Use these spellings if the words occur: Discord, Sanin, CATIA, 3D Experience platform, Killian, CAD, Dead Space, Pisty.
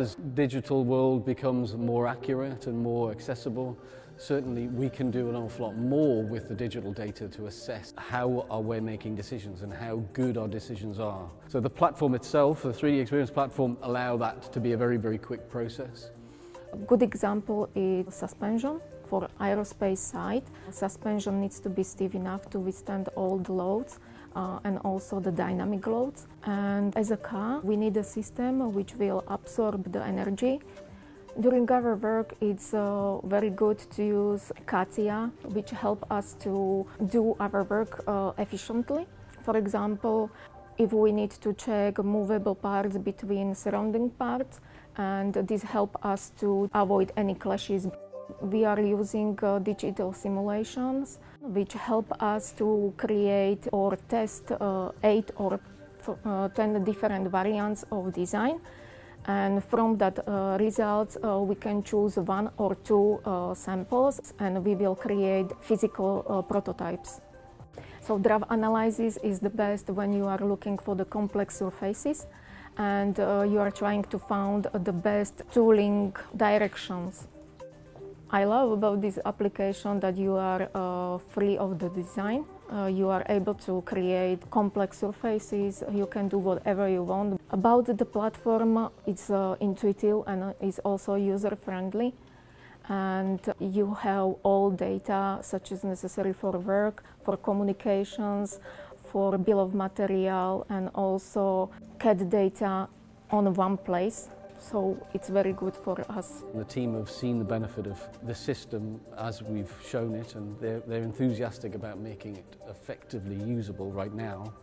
As digital world becomes more accurate and more accessible, certainly we can do an awful lot more with the digital data to assess how we're making decisions and how good our decisions are. So the platform itself, the 3D Experience platform, allows that to be a very, very quick process. A good example is suspension. For aerospace side, suspension needs to be stiff enough to withstand all the loads and also the dynamic loads. And as a car, we need a system which will absorb the energy. During our work, it's very good to use CATIA, which help us to do our work efficiently. For example, if we need to check movable parts between surrounding parts, and this helps us to avoid any clashes. We are using digital simulations, which help us to create or test 8 or 10 different variants of design. And from that results, we can choose 1 or 2 samples, and we will create physical prototypes. So draft analysis is the best when you are looking for the complex surfaces and you are trying to find the best tooling directions. I love about this application that you are free of the design. You are able to create complex surfaces, you can do whatever you want. About the platform, it's intuitive and it's also user-friendly. And you have all data such as necessary for work, for communications, for bill of material, and also CAD data on one place. So it's very good for us. The team have seen the benefit of the system as we've shown it, and they're enthusiastic about making it effectively usable right now.